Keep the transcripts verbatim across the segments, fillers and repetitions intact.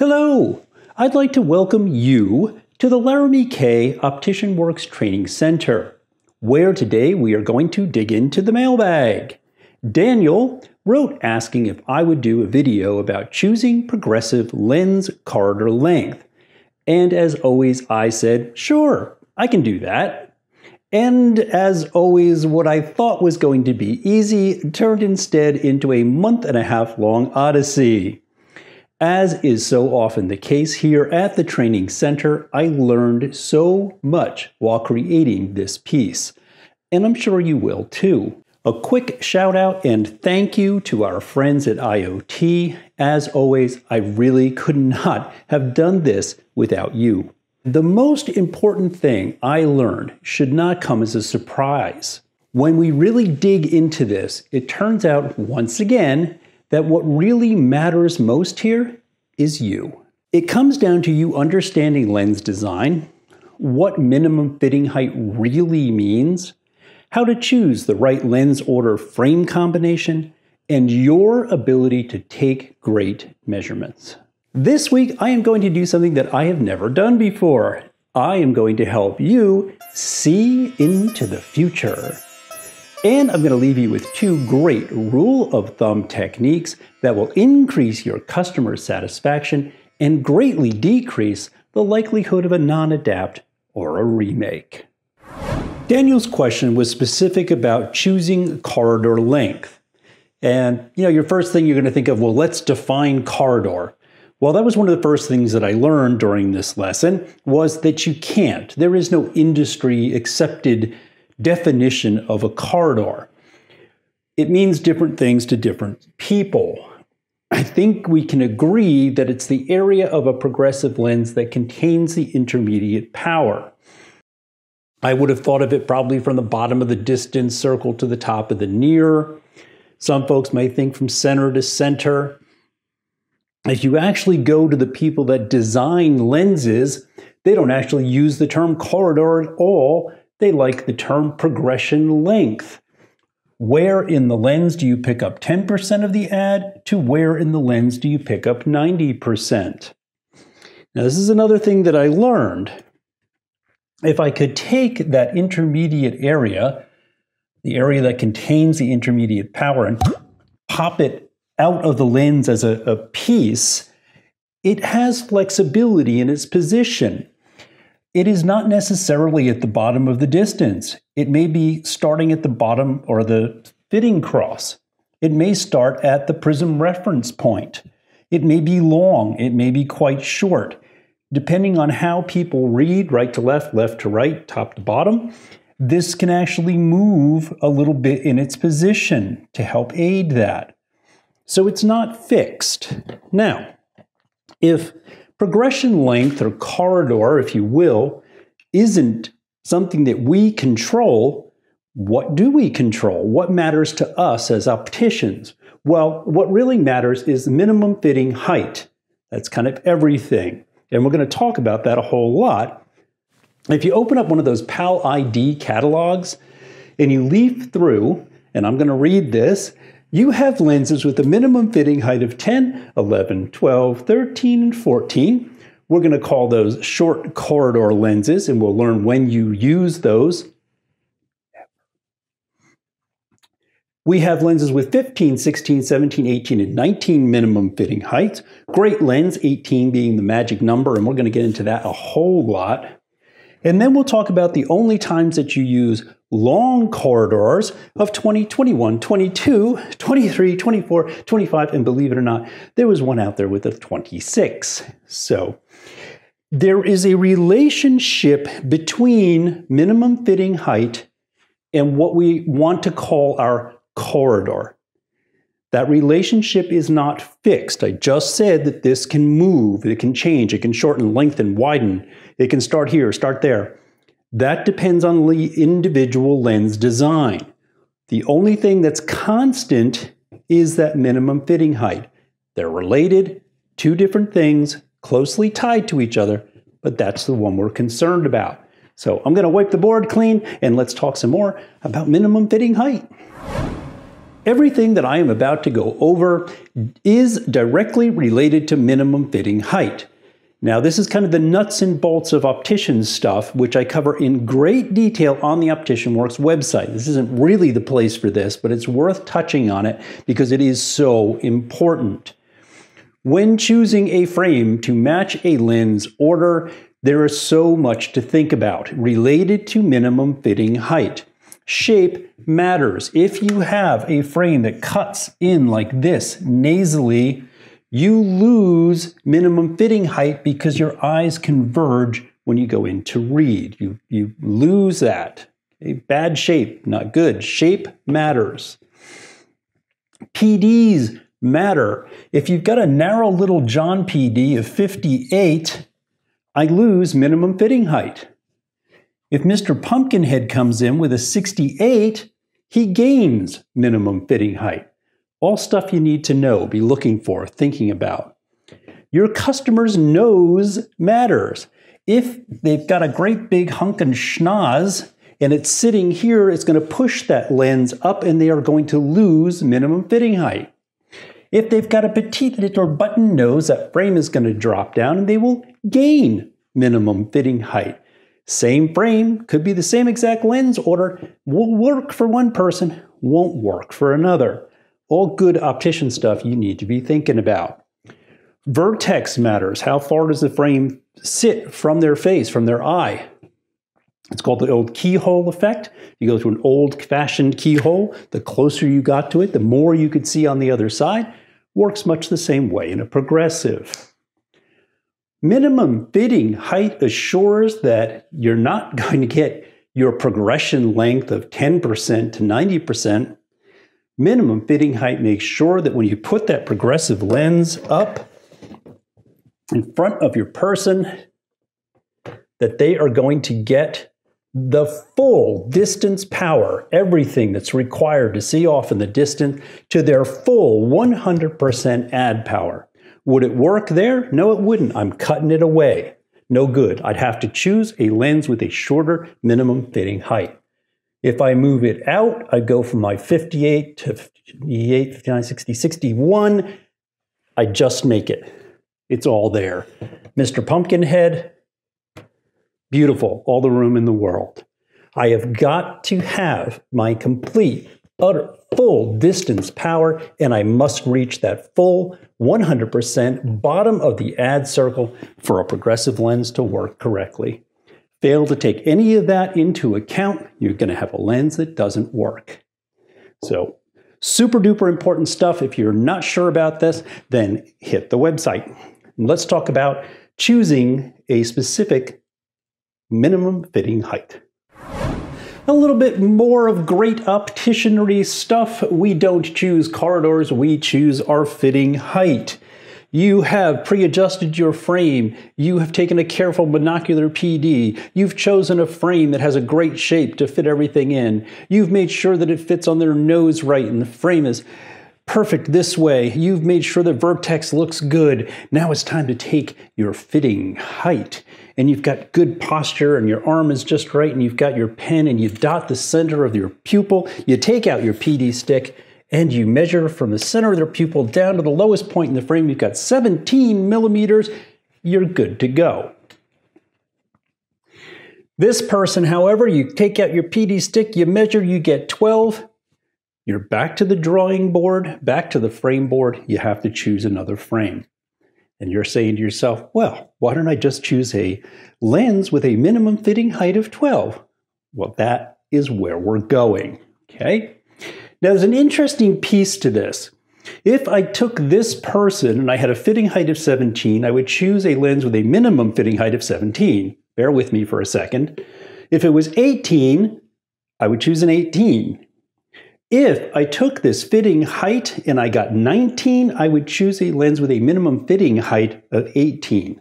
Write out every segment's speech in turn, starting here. Hello! I'd like to welcome you to the Laramy-K OpticianWorks Training Center, where today we are going to dig into the mailbag. Daniel wrote asking if I would do a video about choosing progressive lens corridor length. And as always, I said, sure, I can do that. And as always, what I thought was going to be easy turned instead into a month and a half long odyssey. As is so often the case here at the training center, I learned so much while creating this piece, and I'm sure you will too. A quick shout out and thank you to our friends at I O T. As always, I really could not have done this without you. The most important thing I learned should not come as a surprise. When we really dig into this, it turns out once again that what really matters most here is you. It comes down to you understanding lens design, what minimum fitting height really means, how to choose the right lens order frame combination, and your ability to take great measurements. This week, I am going to do something that I have never done before. I am going to help you see into the future. And I'm going to leave you with two great rule of thumb techniques that will increase your customer satisfaction and greatly decrease the likelihood of a non-adapt or a remake. Daniel's question was specific about choosing corridor length. And you know, your first thing you're going to think of, well, let's define corridor. Well, that was one of the first things that I learned during this lesson was that you can't. There is no industry accepted definition of a corridor. It means different things to different people. I think we can agree that it's the area of a progressive lens that contains the intermediate power. I would have thought of it probably from the bottom of the distance circle to the top of the near. Some folks may think from center to center. If you actually go to the people that design lenses, they don't actually use the term corridor at all. They like the term progression length. Where in the lens do you pick up ten percent of the ad to where in the lens do you pick up ninety percent? Now, this is another thing that I learned. If I could take that intermediate area, the area that contains the intermediate power, and pop it out of the lens as a, a piece, it has flexibility in its position. It is not necessarily at the bottom of the distance. It may be starting at the bottom or the fitting cross. It may start at the prism reference point. It may be long. It may be quite short. Depending on how people read, right to left, left to right, top to bottom, this can actually move a little bit in its position to help aid that. So it's not fixed. Now, if progression length, or corridor, if you will, isn't something that we control, what do we control? What matters to us as opticians? Well, what really matters is minimum fitting height. That's kind of everything. And we're going to talk about that a whole lot. If you open up one of those PAL I D catalogs and you leaf through, and I'm going to read this, you have lenses with a minimum fitting height of ten, eleven, twelve, thirteen, and fourteen. We're going to call those short corridor lenses, and we'll learn when you use those. We have lenses with fifteen, sixteen, seventeen, eighteen, and nineteen minimum fitting heights. Great lens, eighteen being the magic number, and we're going to get into that a whole lot. And then we'll talk about the only times that you use long corridors of twenty, twenty-one, twenty-two, twenty-three, twenty-four, twenty-five, and believe it or not, there was one out there with a twenty-six. So there is a relationship between minimum fitting height and what we want to call our corridor. That relationship is not fixed. I just said that this can move, it can change, it can shorten, lengthen, widen, it can start here, start there. That depends on the individual lens design. The only thing that's constant is that minimum fitting height. They're related, two different things, closely tied to each other, but that's the one we're concerned about. So I'm going to wipe the board clean and let's talk some more about minimum fitting height. Everything that I am about to go over is directly related to minimum fitting height. Now, this is kind of the nuts and bolts of optician stuff, which I cover in great detail on the OpticianWorks website. This isn't really the place for this, but it's worth touching on it because it is so important. When choosing a frame to match a lens order, there is so much to think about related to minimum fitting height. Shape matters. If you have a frame that cuts in like this nasally, you lose minimum fitting height because your eyes converge when you go in to read. You, you lose that. Okay? Bad shape, not good. Shape matters. P Ds matter. If you've got a narrow little John P D of fifty-eight, I lose minimum fitting height. If Mister Pumpkinhead comes in with a sixty-eight, he gains minimum fitting height. All stuff you need to know, be looking for, thinking about. Your customer's nose matters. If they've got a great big hunkin' schnoz and it's sitting here, it's going to push that lens up and they are going to lose minimum fitting height. If they've got a petite little button nose, that frame is going to drop down and they will gain minimum fitting height. Same frame, could be the same exact lens order, will work for one person, won't work for another. All good optician stuff you need to be thinking about. Vertex matters. How far does the frame sit from their face, from their eye? It's called the old keyhole effect. You go to an old-fashioned keyhole, the closer you got to it, the more you could see on the other side. Works much the same way in a progressive. Minimum fitting height assures that you're not going to get your progression length of ten percent to ninety percent. Minimum fitting height makes sure that when you put that progressive lens up in front of your person, that they are going to get the full distance power, everything that's required to see off in the distance, to their full one hundred percent ad power. Would it work there? No, it wouldn't. I'm cutting it away. No good. I'd have to choose a lens with a shorter minimum fitting height. If I move it out, I go from my fifty-eight to fifty-eight, fifty-nine, sixty, sixty-one. I just make it. It's all there. Mister Pumpkinhead, beautiful. All the room in the world. I have got to have my complete, utter, full distance power, and I must reach that full one hundred percent bottom of the ad circle for a progressive lens to work correctly. Fail to take any of that into account, you're going to have a lens that doesn't work. So, super duper important stuff. If you're not sure about this, then hit the website. And let's talk about choosing a specific minimum fitting height. A little bit more of great opticianry stuff. We don't choose corridors, we choose our fitting height. You have pre-adjusted your frame. You have taken a careful binocular P D. You've chosen a frame that has a great shape to fit everything in. You've made sure that it fits on their nose right and the frame is perfect this way. You've made sure the vertex looks good. Now it's time to take your fitting height. And you've got good posture and your arm is just right and you've got your pen and you dot the center of your pupil. You take out your P D stick and you measure from the center of their pupil down to the lowest point in the frame. You've got seventeen millimeters. You're good to go. This person, however, you take out your P D stick, you measure, you get twelve. You're back to the drawing board, back to the frame board. You have to choose another frame. And you're saying to yourself, well, why don't I just choose a lens with a minimum fitting height of twelve? Well, that is where we're going, okay? Now, there's an interesting piece to this. If I took this person and I had a fitting height of seventeen, I would choose a lens with a minimum fitting height of seventeen. Bear with me for a second. If it was eighteen, I would choose an eighteen. If I took this fitting height and I got nineteen, I would choose a lens with a minimum fitting height of eighteen.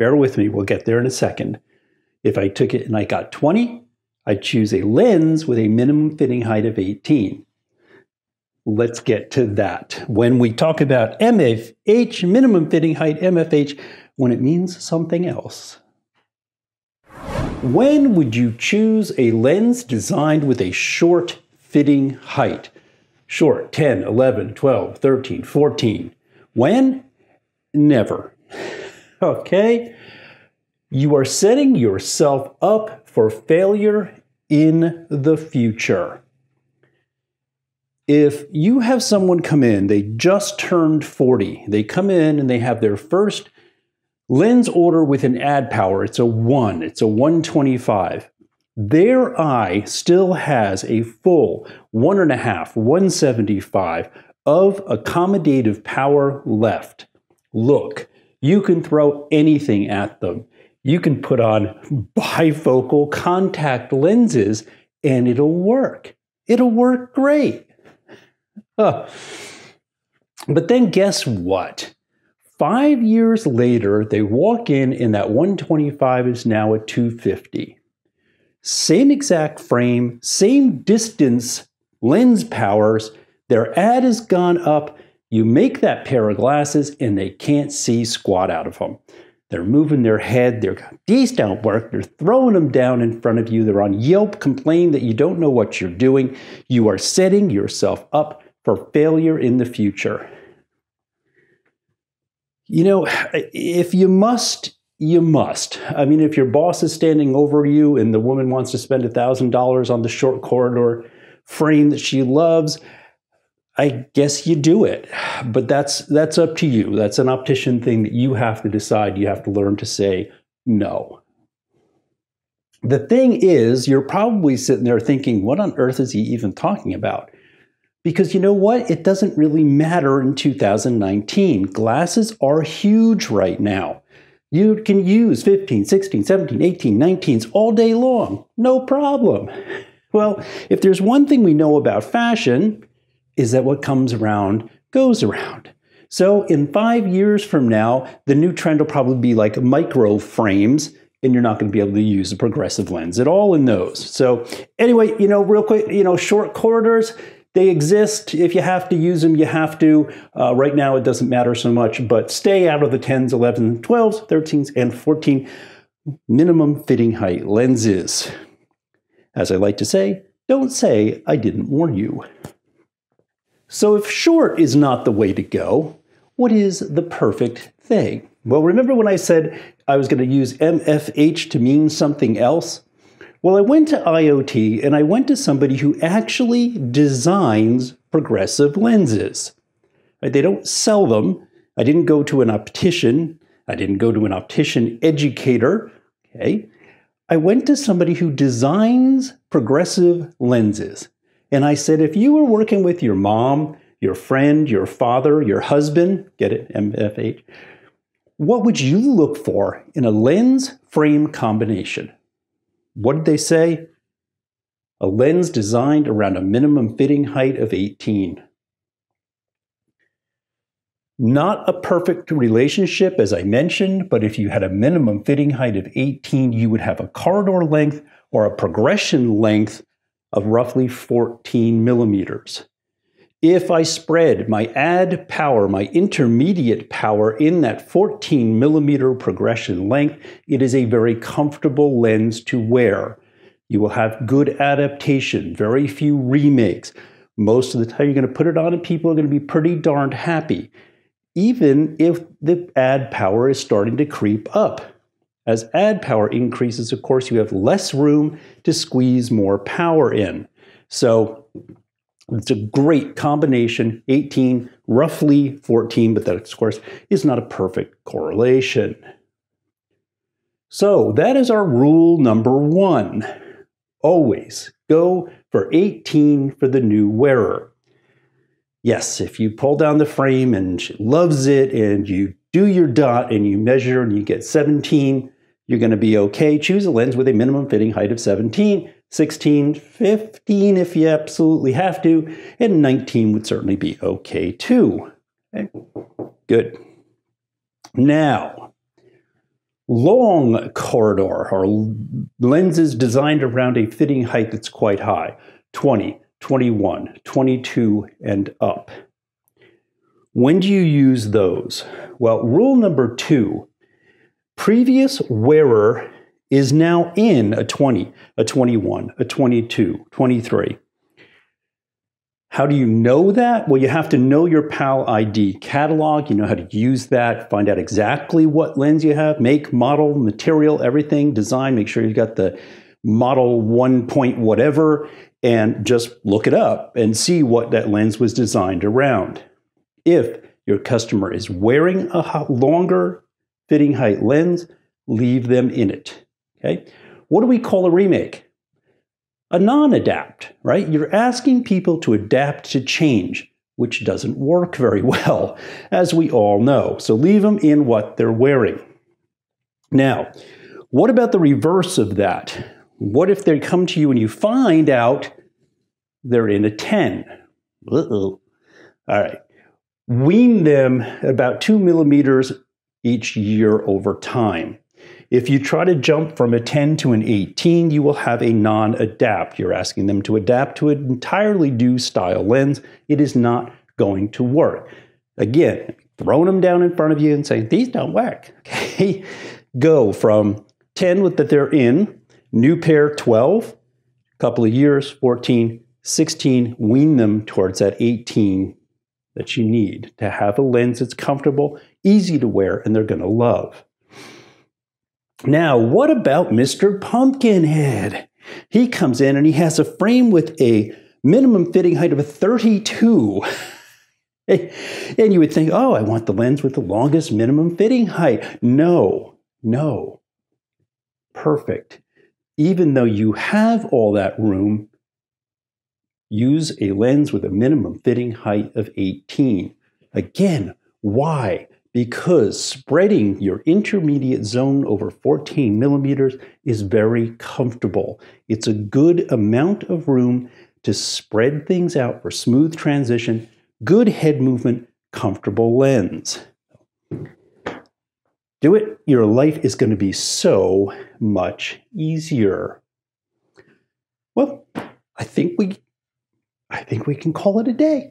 Bear with me, we'll get there in a second. If I took it and I got twenty, I'd choose a lens with a minimum fitting height of eighteen. Let's get to that. When we talk about M F H, minimum fitting height, M F H, when it means something else. When would you choose a lens designed with a short fitting height? short ten, eleven, twelve, thirteen, fourteen. When? Never. Okay? You are setting yourself up for failure in the future. If you have someone come in, they just turned forty, they come in and they have their first lens order with an ad power, it's a one, it's a one twenty-five. Their eye still has a full one and a half, one seventy-five of accommodative power left. Look, you can throw anything at them. You can put on bifocal contact lenses and it'll work. It'll work great. Huh. But then guess what? Five years later, they walk in and that one twenty-five is now a two fifty. Same exact frame, same distance, lens powers. Their ad has gone up. You make that pair of glasses and they can't see squat out of them. They're moving their head. They're going, these don't work. They're throwing them down in front of you. They're on Yelp, complain that you don't know what you're doing. You are setting yourself up for failure in the future. You know, if you must, you must. I mean, if your boss is standing over you and the woman wants to spend a thousand dollars on the short corridor frame that she loves, I guess you do it. But that's, that's up to you. That's an optician thing that you have to decide. You have to learn to say no. The thing is, you're probably sitting there thinking, what on earth is he even talking about? Because you know what? It doesn't really matter in two thousand nineteen. Glasses are huge right now. You can use fifteen, sixteen, seventeen, eighteen, nineteens all day long. No problem. Well, if there's one thing we know about fashion, is that what comes around goes around. So in five years from now, the new trend will probably be like micro frames, and you're not going to be able to use a progressive lens at all in those. So anyway, you know, real quick, you know, short corridors, they exist. If you have to use them, you have to. Uh, right now, it doesn't matter so much, but stay out of the tens, elevens, twelves, thirteens, and fourteens minimum fitting height lenses. As I like to say, don't say I didn't warn you. So if short is not the way to go, what is the perfect thing? Well, remember when I said I was going to use M F H to mean something else? Well, I went to I O T and I went to somebody who actually designs progressive lenses. Right? They don't sell them. I didn't go to an optician. I didn't go to an optician educator. Okay, I went to somebody who designs progressive lenses. And I said, if you were working with your mom, your friend, your father, your husband, get it, M F H, what would you look for in a lens frame combination? What did they say? A lens designed around a minimum fitting height of eighteen. Not a perfect relationship, as I mentioned, but if you had a minimum fitting height of eighteen, you would have a corridor length or a progression length of roughly fourteen millimeters. If I spread my ad power, my intermediate power in that fourteen millimeter progression length, it is a very comfortable lens to wear. You will have good adaptation, very few remakes. Most of the time you're going to put it on and people are going to be pretty darned happy, even if the ad power is starting to creep up. As ad power increases, of course, you have less room to squeeze more power in. So it's a great combination, eighteen, roughly fourteen, but that, of course, is not a perfect correlation. So that is our rule number one. Always go for eighteen for the new wearer. Yes, if you pull down the frame and she loves it and you do your dot and you measure and you get seventeen, you're going to be okay. Choose a lens with a minimum fitting height of seventeen, sixteen, fifteen if you absolutely have to, and nineteen would certainly be okay too. Okay. Good. Now, long corridor, or lenses designed around a fitting height that's quite high, twenty, twenty-one, twenty-two, and up. When do you use those? Well, rule number two, previous wearer is now in a twenty, a twenty-one, a twenty-two, twenty-three. How do you know that? Well, you have to know your PAL I D catalog. You know how to use that, find out exactly what lens you have, make, model, material, everything, design, make sure you've got the model one point whatever, and just look it up and see what that lens was designed around. If your customer is wearing a longer fitting height lens, leave them in it, okay? What do we call a remake? A non-adapt, right? You're asking people to adapt to change, which doesn't work very well, as we all know. So leave them in what they're wearing. Now, what about the reverse of that? What if they come to you and you find out they're in a ten? Uh-oh. All right. Wean them about two millimeters each year over time. If you try to jump from a ten to an eighteen, you will have a non-adapt. You're asking them to adapt to an entirely new style lens. It is not going to work. Again, throwing them down in front of you and saying, these don't work. Okay, go from ten with that they're in, new pair twelve, a couple of years, fourteen, sixteen, wean them towards that eighteen that you need to have a lens that's comfortable, easy to wear, and they're gonna love. Now, what about Mister Pumpkinhead? He comes in and he has a frame with a minimum fitting height of a thirty-two. And you would think, oh, I want the lens with the longest minimum fitting height. No, no. Perfect. Even though you have all that room, use a lens with a minimum fitting height of eighteen. Again, why? Because spreading your intermediate zone over fourteen millimeters is very comfortable. It's a good amount of room to spread things out for smooth transition, good head movement, comfortable lens. Do it. Your life is going to be so much easier. Well, I think we, I think we can call it a day.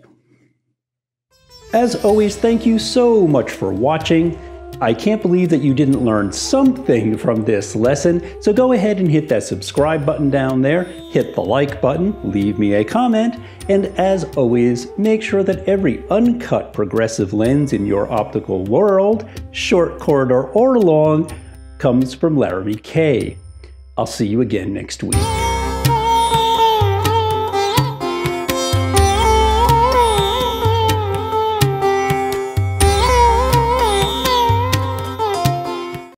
As always, thank you so much for watching. I can't believe that you didn't learn something from this lesson, so go ahead and hit that subscribe button down there, hit the like button, leave me a comment, and as always, make sure that every uncut progressive lens in your optical world, short, corridor, or long, comes from Laramy K. I'll see you again next week.